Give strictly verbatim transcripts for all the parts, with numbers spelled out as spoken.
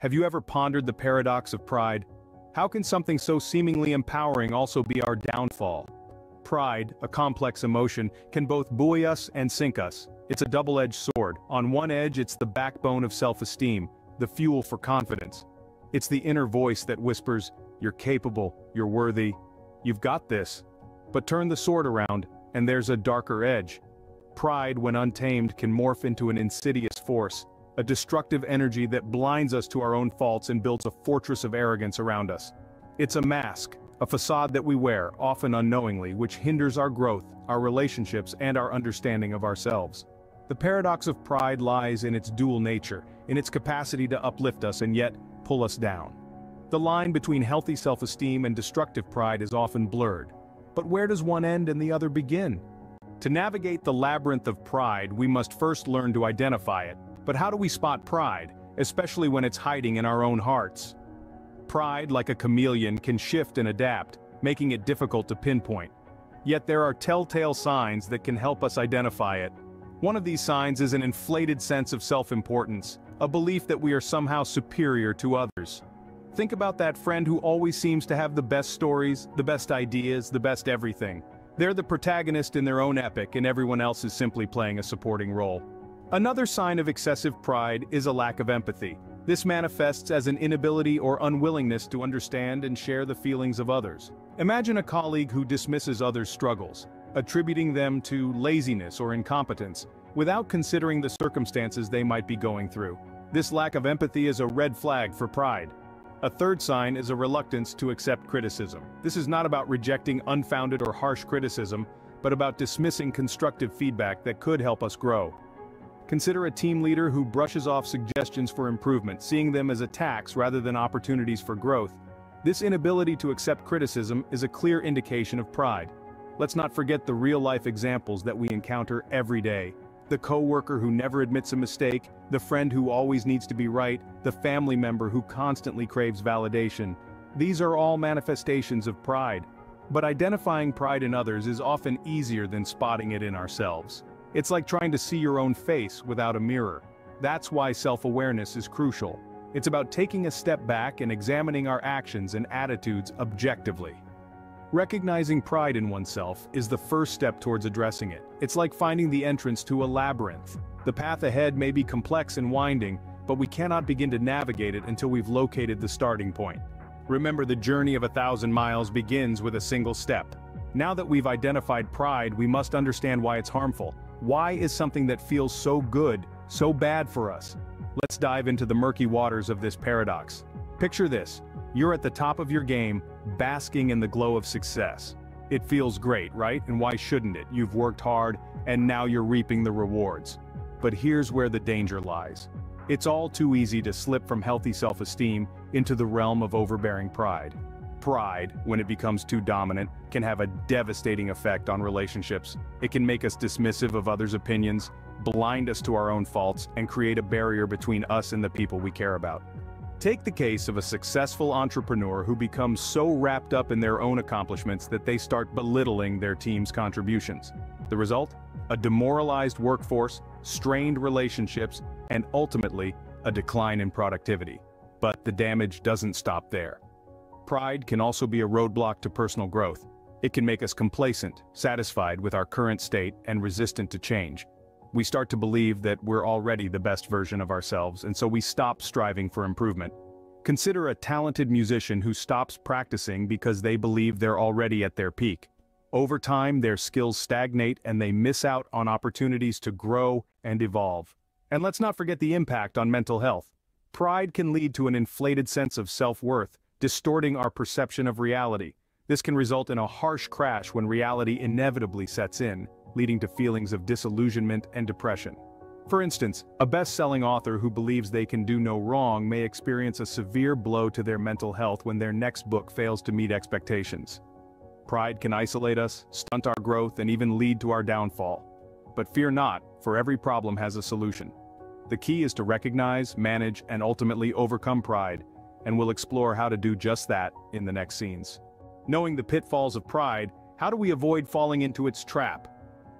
Have you ever pondered the paradox of pride? How can something so seemingly empowering also be our downfall? Pride, a complex emotion, can both buoy us and sink us. It's a double-edged sword. On one edge, it's the backbone of self-esteem, the fuel for confidence. It's the inner voice that whispers, "You're capable, you're worthy, you've got this." But turn the sword around, and there's a darker edge. Pride, when untamed, can morph into an insidious force, a destructive energy that blinds us to our own faults and builds a fortress of arrogance around us. It's a mask, a facade that we wear, often unknowingly, which hinders our growth, our relationships, and our understanding of ourselves. The paradox of pride lies in its dual nature, in its capacity to uplift us and yet pull us down. The line between healthy self-esteem and destructive pride is often blurred. But where does one end and the other begin? To navigate the labyrinth of pride, we must first learn to identify it. But how do we spot pride, especially when it's hiding in our own hearts? Pride, like a chameleon, can shift and adapt, making it difficult to pinpoint. Yet there are telltale signs that can help us identify it. One of these signs is an inflated sense of self-importance, a belief that we are somehow superior to others. Think about that friend who always seems to have the best stories, the best ideas, the best everything. They're the protagonist in their own epic, and everyone else is simply playing a supporting role. Another sign of excessive pride is a lack of empathy. This manifests as an inability or unwillingness to understand and share the feelings of others. Imagine a colleague who dismisses others' struggles, attributing them to laziness or incompetence, without considering the circumstances they might be going through. This lack of empathy is a red flag for pride. A third sign is a reluctance to accept criticism. This is not about rejecting unfounded or harsh criticism, but about dismissing constructive feedback that could help us grow. Consider a team leader who brushes off suggestions for improvement, seeing them as attacks rather than opportunities for growth. This inability to accept criticism is a clear indication of pride. Let's not forget the real-life examples that we encounter every day. The coworker who never admits a mistake, the friend who always needs to be right, the family member who constantly craves validation. These are all manifestations of pride. But identifying pride in others is often easier than spotting it in ourselves. It's like trying to see your own face without a mirror. That's why self-awareness is crucial. It's about taking a step back and examining our actions and attitudes objectively. Recognizing pride in oneself is the first step towards addressing it. It's like finding the entrance to a labyrinth. The path ahead may be complex and winding, but we cannot begin to navigate it until we've located the starting point. Remember, the journey of a thousand miles begins with a single step. Now that we've identified pride, we must understand why it's harmful. Why is something that feels so good so bad for us? Let's dive into the murky waters of this paradox. Picture this. You're at the top of your game, basking in the glow of success. It feels great, right? And why shouldn't it? You've worked hard, and now you're reaping the rewards. But here's where the danger lies. It's all too easy to slip from healthy self-esteem into the realm of overbearing pride. Pride, when it becomes too dominant, can have a devastating effect on relationships. It can make us dismissive of others' opinions, blind us to our own faults, and create a barrier between us and the people we care about. Take the case of a successful entrepreneur who becomes so wrapped up in their own accomplishments that they start belittling their team's contributions. The result? A demoralized workforce, strained relationships, and ultimately, a decline in productivity. But the damage doesn't stop there. Pride can also be a roadblock to personal growth. It can make us complacent, satisfied with our current state, and resistant to change. We start to believe that we're already the best version of ourselves, and so we stop striving for improvement. Consider a talented musician who stops practicing because they believe they're already at their peak. Over time, their skills stagnate and they miss out on opportunities to grow and evolve. And let's not forget the impact on mental health. Pride can lead to an inflated sense of self-worth, distorting our perception of reality. This can result in a harsh crash when reality inevitably sets in, leading to feelings of disillusionment and depression. For instance, a best-selling author who believes they can do no wrong may experience a severe blow to their mental health when their next book fails to meet expectations. Pride can isolate us, stunt our growth, and even lead to our downfall. But fear not, for every problem has a solution. The key is to recognize, manage, and ultimately overcome pride, and we'll explore how to do just that in the next scenes. Knowing the pitfalls of pride, how do we avoid falling into its trap?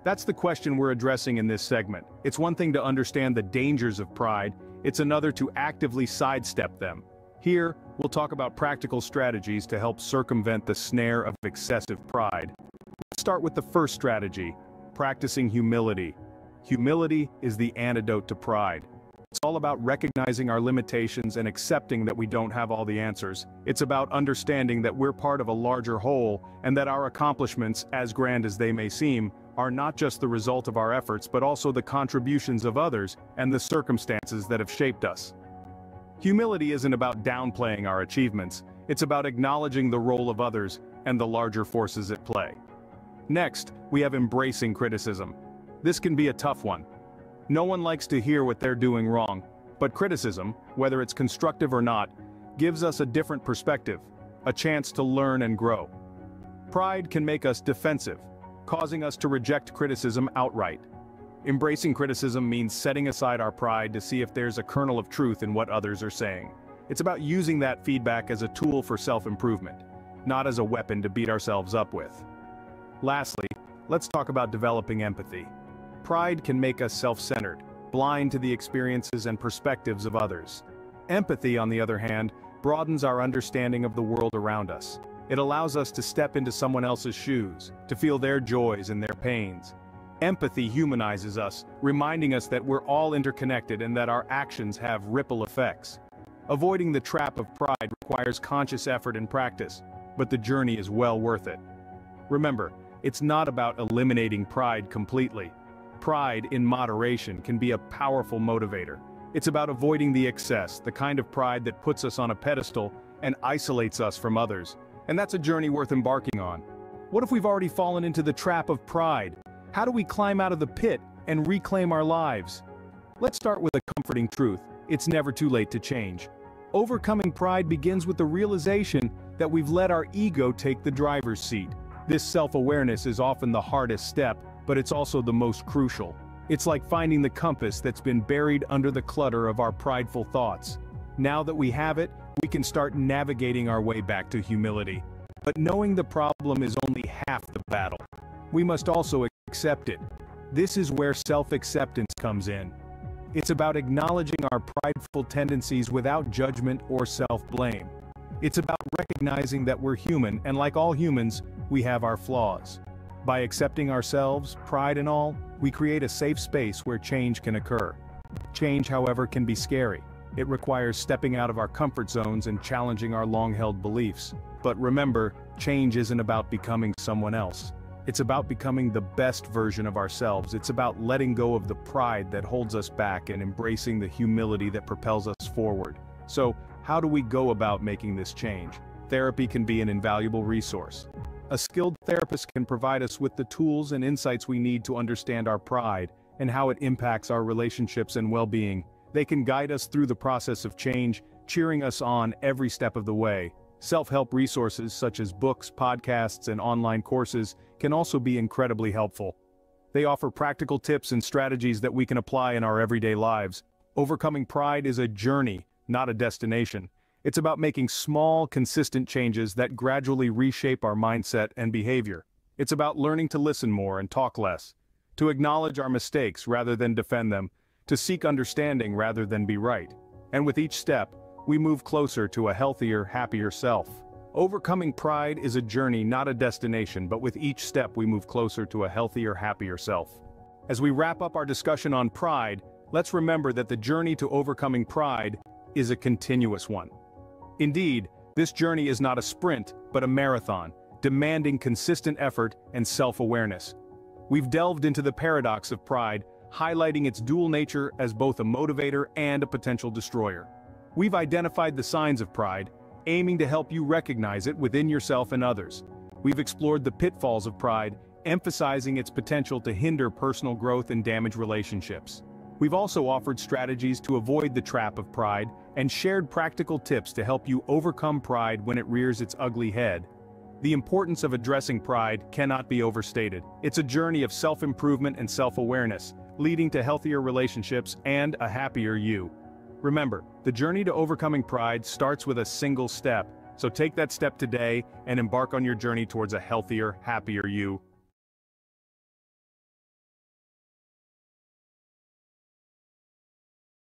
That's the question we're addressing in this segment. It's one thing to understand the dangers of pride, it's another to actively sidestep them. Here, we'll talk about practical strategies to help circumvent the snare of excessive pride. Let's start with the first strategy, practicing humility. Humility is the antidote to pride. It's all about recognizing our limitations and accepting that we don't have all the answers. It's about understanding that we're part of a larger whole and that our accomplishments, as grand as they may seem, are not just the result of our efforts but also the contributions of others and the circumstances that have shaped us. Humility isn't about downplaying our achievements, it's about acknowledging the role of others and the larger forces at play. Next, we have embracing criticism. This can be a tough one. No one likes to hear what they're doing wrong, but criticism, whether it's constructive or not, gives us a different perspective, a chance to learn and grow. Pride can make us defensive, causing us to reject criticism outright. Embracing criticism means setting aside our pride to see if there's a kernel of truth in what others are saying. It's about using that feedback as a tool for self-improvement, not as a weapon to beat ourselves up with. Lastly, let's talk about developing empathy. Pride can make us self-centered, blind to the experiences and perspectives of others. Empathy, on the other hand, broadens our understanding of the world around us. It allows us to step into someone else's shoes, to feel their joys and their pains. Empathy humanizes us, reminding us that we're all interconnected and that our actions have ripple effects. Avoiding the trap of pride requires conscious effort and practice, but the journey is well worth it. Remember, it's not about eliminating pride completely. Pride in moderation can be a powerful motivator. It's about avoiding the excess, the kind of pride that puts us on a pedestal and isolates us from others. And that's a journey worth embarking on. What if we've already fallen into the trap of pride? How do we climb out of the pit and reclaim our lives? Let's start with a comforting truth. It's never too late to change. Overcoming pride begins with the realization that we've let our ego take the driver's seat. This self-awareness is often the hardest step, but it's also the most crucial. It's like finding the compass that's been buried under the clutter of our prideful thoughts. Now that we have it, we can start navigating our way back to humility. But knowing the problem is only half the battle. We must also accept it. This is where self-acceptance comes in. It's about acknowledging our prideful tendencies without judgment or self-blame. It's about recognizing that we're human, and like all humans, we have our flaws. By accepting ourselves, pride and all, we create a safe space where change can occur. Change, however, can be scary. It requires stepping out of our comfort zones and challenging our long-held beliefs. But remember, change isn't about becoming someone else. It's about becoming the best version of ourselves. It's about letting go of the pride that holds us back and embracing the humility that propels us forward. So, how do we go about making this change? Therapy can be an invaluable resource. A skilled therapist can provide us with the tools and insights we need to understand our pride and how it impacts our relationships and well-being. They can guide us through the process of change, cheering us on every step of the way. Self-help resources such as books, podcasts, and online courses can also be incredibly helpful. They offer practical tips and strategies that we can apply in our everyday lives. Overcoming pride is a journey, not a destination. It's about making small, consistent changes that gradually reshape our mindset and behavior. It's about learning to listen more and talk less, to acknowledge our mistakes rather than defend them, to seek understanding rather than be right. And with each step, we move closer to a healthier, happier self. Overcoming pride is a journey, not a destination, but with each step we move closer to a healthier, happier self. As we wrap up our discussion on pride, let's remember that the journey to overcoming pride is a continuous one. Indeed, this journey is not a sprint, but a marathon, demanding consistent effort and self-awareness. We've delved into the paradox of pride, highlighting its dual nature as both a motivator and a potential destroyer. We've identified the signs of pride, aiming to help you recognize it within yourself and others. We've explored the pitfalls of pride, emphasizing its potential to hinder personal growth and damage relationships. We've also offered strategies to avoid the trap of pride and shared practical tips to help you overcome pride when it rears its ugly head. The importance of addressing pride cannot be overstated. It's a journey of self-improvement and self-awareness, leading to healthier relationships and a happier you. Remember, the journey to overcoming pride starts with a single step, so take that step today and embark on your journey towards a healthier, happier you.